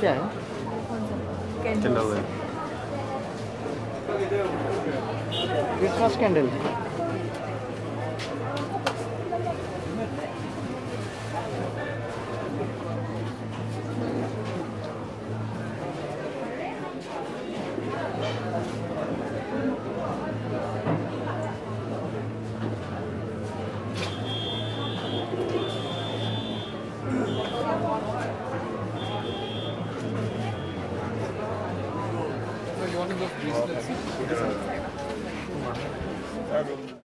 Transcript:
क्या है? कैंडल है, Christmas candle. One of the reasons.